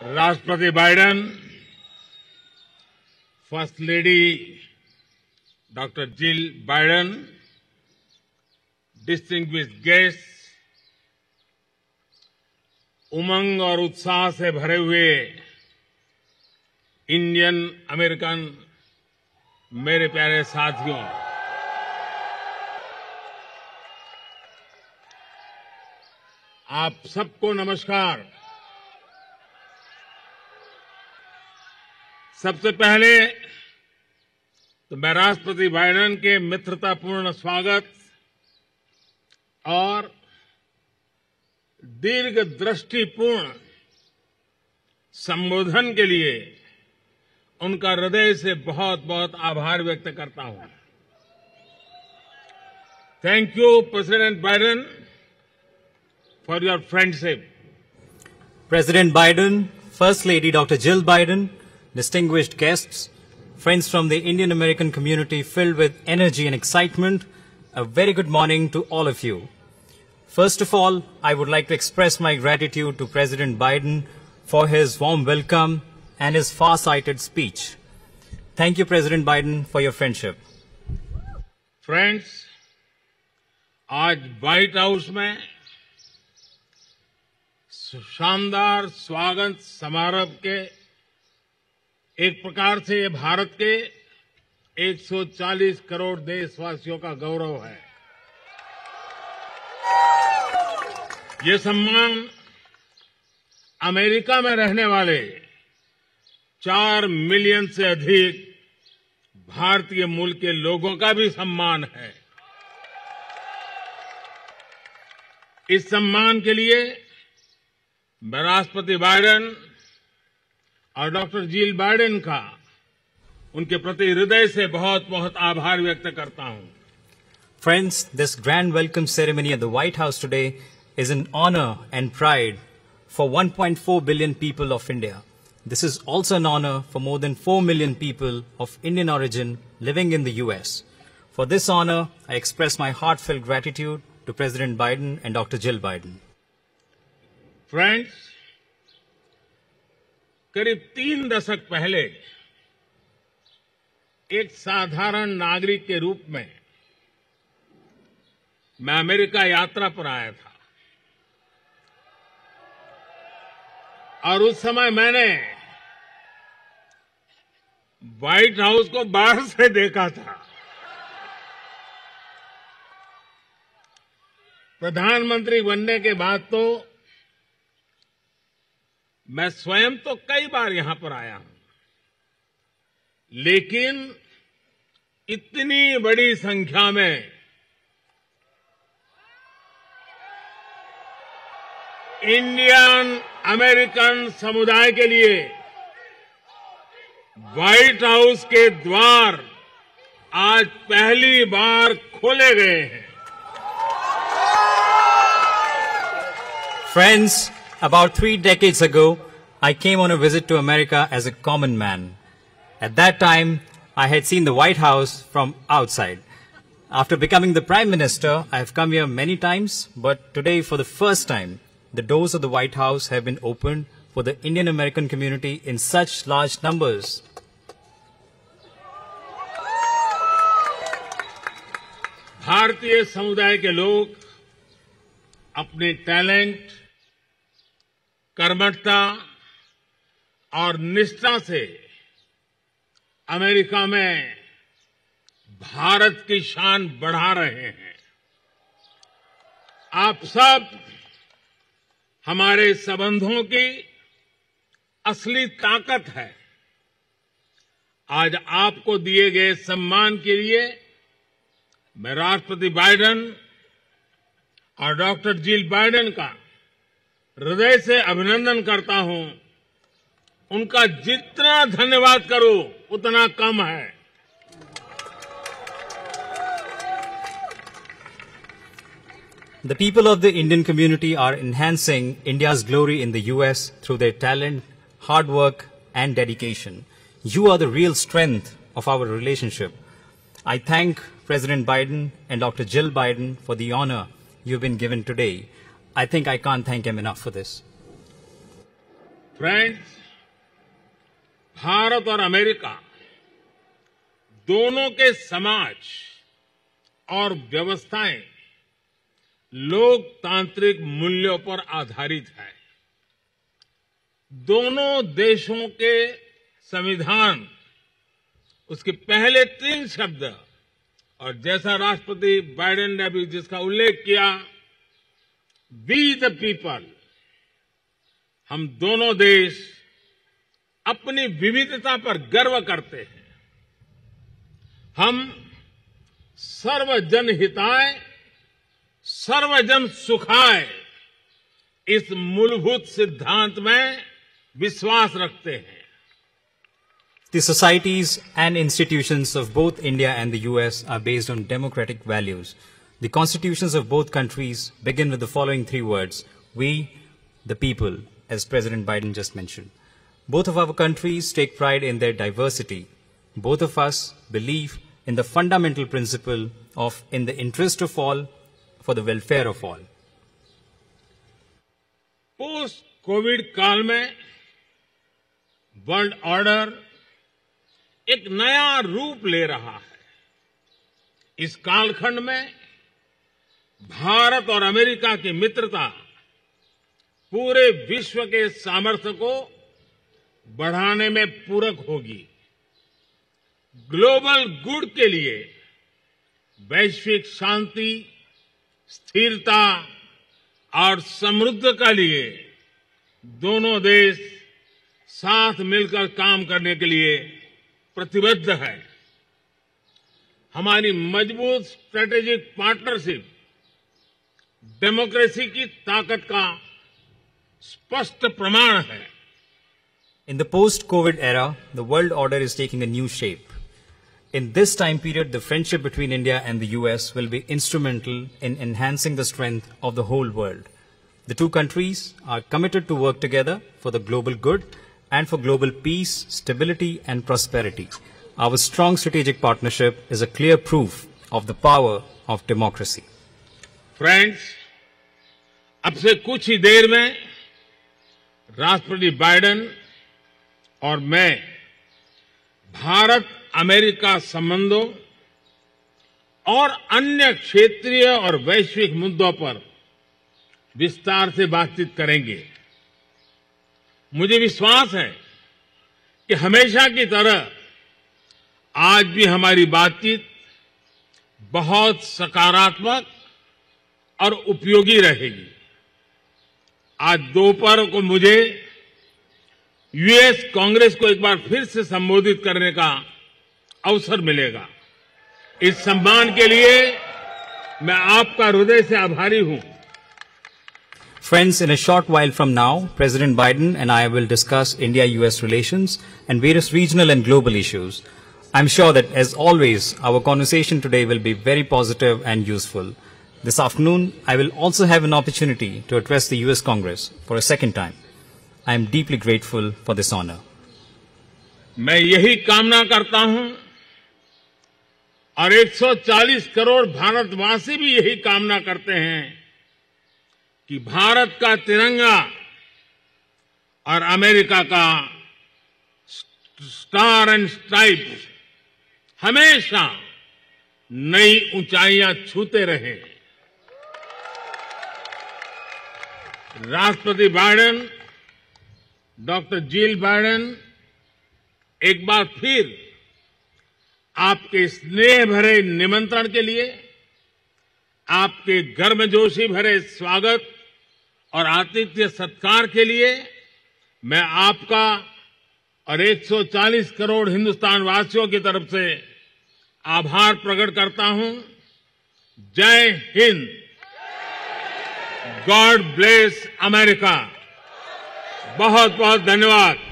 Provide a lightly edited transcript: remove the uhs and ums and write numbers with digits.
Rashtrapati Biden, First Lady Dr. Jill Biden, distinguished guests, उमंग और उत्साह से भरे हुए इंडियन अमेरिकन मेरे प्यारे साथियों, आप सबको नमस्कार। सबसे पहले तो मैं राष्ट्रपति बाइडेन के मित्रतापूर्ण स्वागत और दीर्घ दृष्टिपूर्ण संबोधन के लिए उनका हृदय से बहुत बहुत आभार व्यक्त करता हूं। Thank you President Biden for your friendship. President Biden, first lady doctor Jill Biden, distinguished guests, friends from the Indian American community filled with energy and excitement, a very good morning to all of you. First of all, I would like to express my gratitude to President Biden for his warm welcome and his far-sighted speech. Thank you, President Biden, for your friendship. Friends, आज White House में शानदार स्वागत समारोह के एक प्रकार से ये भारत के 140 करोड़ देशवासियों का गौरव है। ये सम्मान अमेरिका में रहने वाले 4 मिलियन से अधिक भारतीय मूल के लोगों का भी सम्मान है। इस सम्मान के लिए मैं राष्ट्रपति बाइडेन और डॉक्टर जिल बाइडेन का उनके प्रति हृदय से बहुत बहुत आभार व्यक्त करता हूं। Friends, this grand welcome ceremony at the White House today is an honor and pride for 1.4 billion people of India. This is also an honor for more than 4 million people of Indian origin living in the US. For this honor, I express my heartfelt gratitude to President Biden and Dr. Jill Biden. Friends, करीब 3 दशक पहले एक साधारण नागरिक के रूप में मैं अमेरिका यात्रा पर आया था और उस समय मैंने व्हाइट हाउस को बाहर से देखा था। प्रधानमंत्री बनने के बाद तो मैं स्वयं तो कई बार यहां पर आया हूं, लेकिन इतनी बड़ी संख्या में इंडियन अमेरिकन समुदाय के लिए व्हाइट हाउस के द्वार आज पहली बार खोले गए हैं। Friends, about 3 decades ago, I came on a visit to America as a common man. At that time, I had seen the White House from outside. After becoming the Prime Minister, I have come here many times, but today for the first time, the doors of the White House have been opened for the Indian American community in such large numbers. भारतीय समुदाय के लोग अपने talent, कर्मठता और निष्ठा से America में भारत की शान बढ़ा रहे हैं। आप सब हमारे संबंधों की असली ताकत है। आज आपको दिए गए सम्मान के लिए मैं राष्ट्रपति बाइडेन और डॉक्टर जिल बाइडेन का हृदय से अभिनंदन करता हूं। उनका जितना धन्यवाद करो उतना कम है। The people of the Indian community are enhancing India's glory in the US through their talent, hard work and dedication. You are the real strength of our relationship. I thank President Biden and Dr. Jill Biden for the honor you've been given today. I think I can't thank him enough for this. Friends, Bharat और America दोनों के समाज और व्यवस्थाएं लोकतांत्रिक मूल्यों पर आधारित है। दोनों देशों के संविधान, उसके पहले तीन शब्द, और जैसा राष्ट्रपति बाइडेन ने अभी जिसका उल्लेख किया, वी द पीपल, हम दोनों देश अपनी विविधता पर गर्व करते हैं। हम सर्वजन हिताय सर्वजन सुखाय इस मूलभूत सिद्धांत में विश्वास रखते हैं। The societies and institutions of both India and the US are based on democratic values. The constitutions of both countries begin with the following three words, we, the people, as President Biden just mentioned. Both of our countries take pride in their diversity. Both of us believe in the fundamental principle of in the interest of all, for the welfare of all. Post-COVID काल में world order एक नया रूप ले रहा है। इस कालखंड में भारत और अमेरिका की मित्रता पूरे विश्व के सामर्थ्य को बढ़ाने में पूरक होगी। ग्लोबल गुड के लिए वैश्विक शांति, स्थिरता और समृद्धि के लिए दोनों देश साथ मिलकर काम करने के लिए प्रतिबद्ध है। हमारी मजबूत स्ट्रेटेजिक पार्टनरशिप डेमोक्रेसी की ताकत का स्पष्ट प्रमाण है। In the post-COVID era, the world order is taking a new shape. In this time period, the friendship between India and the US will be instrumental in enhancing the strength of the whole world. The two countries are committed to work together for the global good and for global peace, stability and prosperity. Our strong strategic partnership is a clear proof of the power of democracy. Friends, अब से कुछ ही देर में राष्ट्रपति Biden और मैं Bharat America संबंधों और अन्य क्षेत्रीय और वैश्विक मुद्दों पर विस्तार से बातचीत करेंगे। मुझे विश्वास है कि हमेशा की तरह आज भी हमारी बातचीत बहुत सकारात्मक और उपयोगी रहेगी। आज दोपहर को मुझे यूएस कांग्रेस को एक बार फिर से संबोधित करने का अवसर मिलेगा। इस सम्मान के लिए मैं आपका हृदय से आभारी हूं। Friends, in a short while from now, President Biden and I will discuss India-US relations and various regional and global issues. I'm sure that, as always, our conversation today will be very positive and useful. This afternoon, I will also have an opportunity to address the US Congress for a second time. I am deeply grateful for this honor. मैं यही कामना करता हूं और 140 करोड़ भारतवासी भी यही कामना करते हैं कि भारत का तिरंगा और अमेरिका का स्टार एंड स्ट्राइप हमेशा नई ऊंचाइयां छूते रहे। राष्ट्रपति बाइडेन, डॉक्टर जिल बाइडेन, एक बार फिर आपके स्नेह भरे निमंत्रण के लिए, आपके गर्मजोशी भरे स्वागत और आतिथ्य सत्कार के लिए मैं आपका और 140 करोड़ हिंदुस्तानवासियों की तरफ से आभार प्रकट करता हूं। जय हिंद। God bless America. बहुत बहुत धन्यवाद।